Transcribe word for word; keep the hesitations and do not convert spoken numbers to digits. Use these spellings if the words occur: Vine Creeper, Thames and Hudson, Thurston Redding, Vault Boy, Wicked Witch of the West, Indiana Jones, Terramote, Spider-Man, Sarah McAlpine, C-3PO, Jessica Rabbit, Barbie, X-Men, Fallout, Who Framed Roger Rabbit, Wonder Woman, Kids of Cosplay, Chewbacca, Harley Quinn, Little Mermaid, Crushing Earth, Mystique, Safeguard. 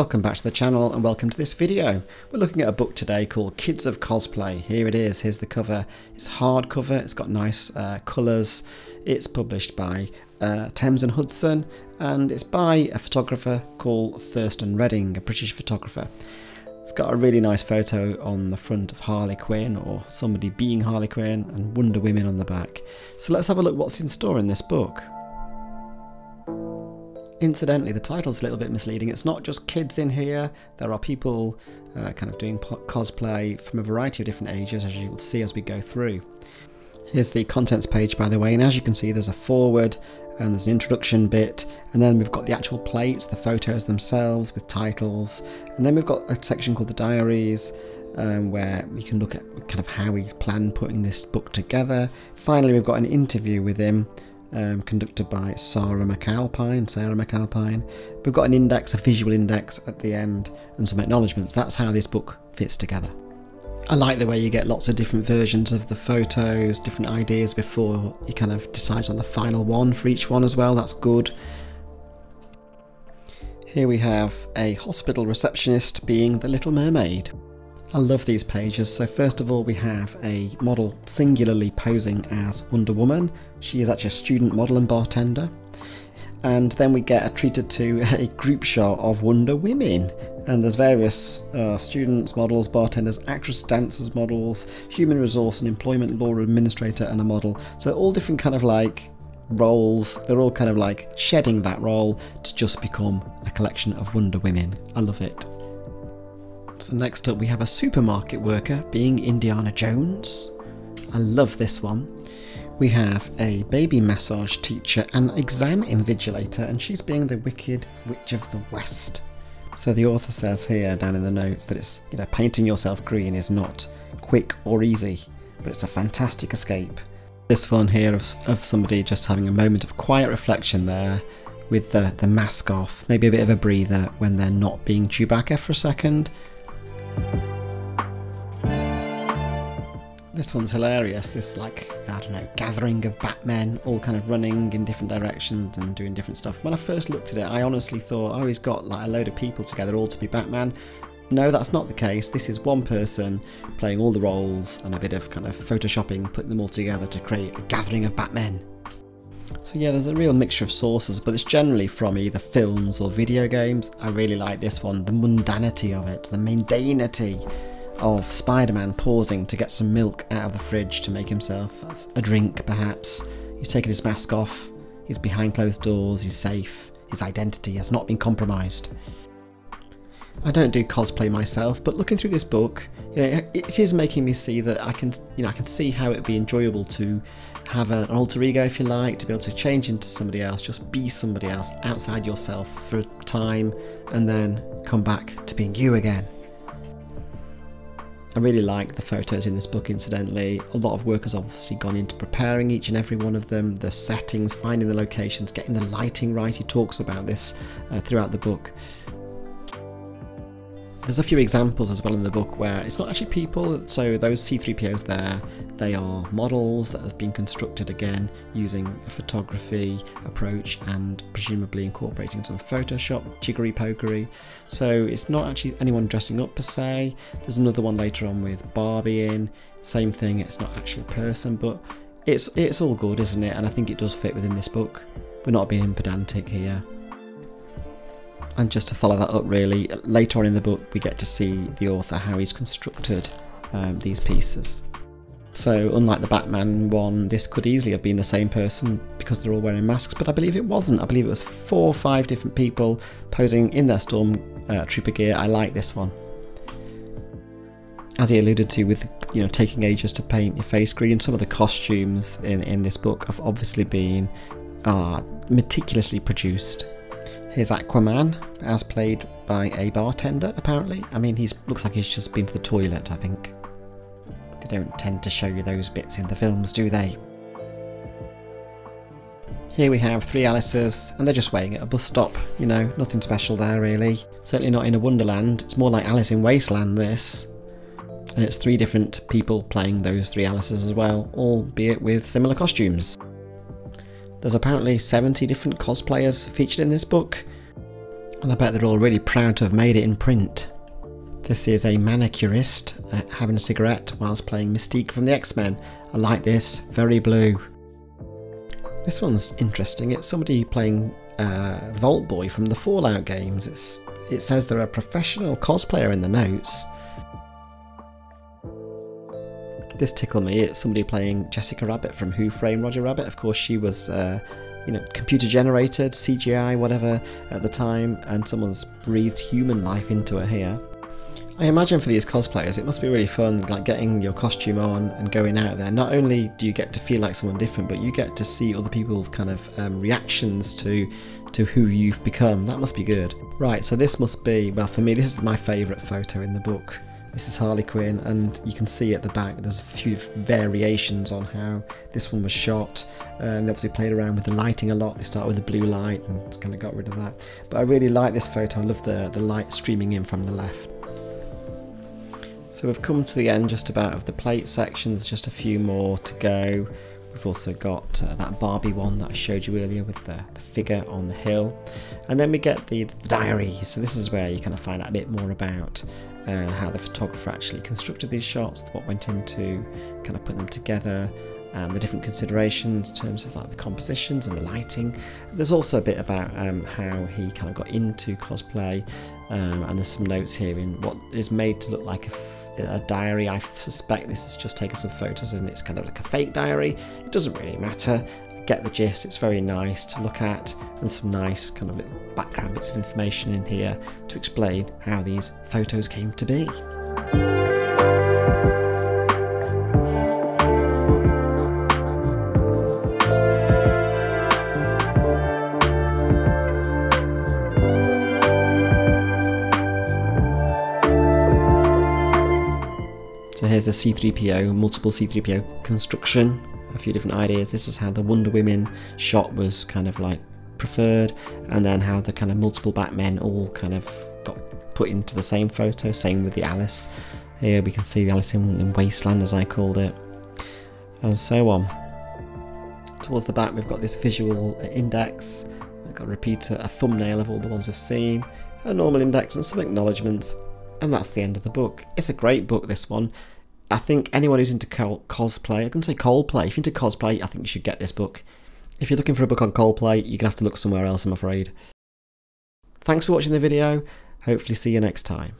Welcome back to the channel and welcome to this video. We're looking at a book today called Kids of Cosplay. Here it is, here's the cover. It's hardcover, it's got nice uh, colours. It's published by uh, Thames and Hudson and it's by a photographer called Thurston Redding, a British photographer. It's got a really nice photo on the front of Harley Quinn or somebody being Harley Quinn and Wonder Woman on the back. So let's have a look what's in store in this book. Incidentally, the title's a little bit misleading. It's not just kids in here. There are people uh, kind of doing cosplay from a variety of different ages, as you will see as we go through. Here's the contents page, by the way, and as you can see, there's a foreword and there's an introduction bit, and then we've got the actual plates, the photos themselves with titles, and then we've got a section called the diaries, Um, where we can look at kind of how we plan putting this book together. Finally, we've got an interview with him, Um, conducted by Sarah McAlpine, Sarah McAlpine. We've got an index, a visual index at the end, and some acknowledgements. That's how this book fits together. I like the way you get lots of different versions of the photos, different ideas before you kind of decide on the final one for each one as well. That's good. Here we have a hospital receptionist being the Little Mermaid. I love these pages. So first of all, we have a model singularly posing as Wonder Woman. She is actually a student model and bartender. And then we get treated to a group shot of Wonder Women. And there's various uh, students, models, bartenders, actress, dancers, models, human resource and employment law administrator and a model. So all different kind of like roles. They're all kind of like shedding that role to just become a collection of Wonder Women. I love it. So next up we have a supermarket worker being Indiana Jones. I love this one. We have a baby massage teacher and exam invigilator, and she's being the Wicked Witch of the West. So the author says here down in the notes that it's, you know, painting yourself green is not quick or easy, but it's a fantastic escape. This one here of, of somebody just having a moment of quiet reflection there with the, the mask off, maybe a bit of a breather when they're not being Chewbacca for a second. This one's hilarious, this like, I don't know, gathering of Batmen all kind of running in different directions and doing different stuff. When I first looked at it, I honestly thought, oh, he's got like a load of people together all to be Batman. No, that's not the case. This is one person playing all the roles and a bit of kind of photoshopping, putting them all together to create a gathering of Batmen. So yeah, there's a real mixture of sources, but it's generally from either films or video games. I really like this one, the mundanity of it, the mundanity of Spider-Man pausing to get some milk out of the fridge to make himself a drink, perhaps. He's taken his mask off, he's behind closed doors, he's safe, his identity has not been compromised. I don't do cosplay myself, but looking through this book, you know, it is making me see that I can, you know, I can see how it'd be enjoyable to have an alter ego, if you like, to be able to change into somebody else, just be somebody else outside yourself for a time, and then come back to being you again. I really like the photos in this book, incidentally. A lot of work has obviously gone into preparing each and every one of them, the settings, finding the locations, getting the lighting right. He talks about this uh, throughout the book. There's a few examples as well in the book where it's not actually people, so those C three P Os there, they are models that have been constructed again using a photography approach and presumably incorporating some Photoshop jiggery-pokery. So it's not actually anyone dressing up per se. There's another one later on with Barbie in, same thing, it's not actually a person, but it's, it's all good, isn't it? And I think it does fit within this book. We're not being pedantic here. And just to follow that up really, later on in the book we get to see the author how he's constructed um, these pieces. So unlike the Batman one, this could easily have been the same person because they're all wearing masks, but I believe it wasn't. I believe it was four or five different people posing in their storm uh, trooper gear. I like this one. As he alluded to with, you know, taking ages to paint your face green, some of the costumes in, in this book have obviously been uh, meticulously produced. Here's Aquaman, as played by a bartender, apparently. I mean, he looks like he's just been to the toilet, I think. They don't tend to show you those bits in the films, do they? Here we have three Alices, and they're just waiting at a bus stop. You know, nothing special there, really. Certainly not in a Wonderland. It's more like Alice in Wasteland, this. And it's three different people playing those three Alices as well, albeit with similar costumes. There's apparently seventy different cosplayers featured in this book. And I bet they're all really proud to have made it in print. This is a manicurist uh, having a cigarette whilst playing Mystique from the X-Men. I like this, very blue. This one's interesting, it's somebody playing uh, Vault Boy from the Fallout games. It's, it says they're a professional cosplayer in the notes. This tickled me, it's somebody playing Jessica Rabbit from Who Framed Roger Rabbit. Of course she was uh, you know, computer generated, C G I, whatever at the time, and someone's breathed human life into her here. I imagine for these cosplayers it must be really fun, like getting your costume on and going out there. Not only do you get to feel like someone different, but you get to see other people's kind of um, reactions to to who you've become. That must be good. Right, so this must be, well for me this is my favourite photo in the book. This is Harley Quinn, and you can see at the back there's a few variations on how this one was shot, and they obviously played around with the lighting a lot. They started with the blue light and just kind of got rid of that. But I really like this photo, I love the, the light streaming in from the left. So we've come to the end just about of the plate sections, just a few more to go. We've also got uh, that Barbie one that I showed you earlier with the, the figure on the hill. And then we get the, the diaries, so this is where you kind of find out a bit more about uh, how the photographer actually constructed these shots, what went into kind of putting them together, and the different considerations in terms of like the compositions and the lighting. There's also a bit about um, how he kind of got into cosplay, um, and there's some notes here in what is made to look like a a diary. I suspect this is just taking some photos and it's kind of like a fake diary. It doesn't really matter. I get the gist. It's very nice to look at, and some nice kind of little background bits of information in here to explain how these photos came to be. Here's the C three P O, multiple C three P O construction, a few different ideas. This is how the Wonder Woman shot was kind of like preferred, and then how the kind of multiple Batmen all kind of got put into the same photo, same with the Alice. Here we can see the Alice in, in Wasteland, as I called it, and so on. Towards the back we've got this visual index, we've got a repeater, a thumbnail of all the ones we've seen, a normal index and some acknowledgements, and that's the end of the book. It's a great book, this one. I think anyone who's into co cosplay, I can say Coldplay, if you're into cosplay, I think you should get this book. If you're looking for a book on Coldplay, you're going to have to look somewhere else, I'm afraid. Thanks for watching the video, hopefully see you next time.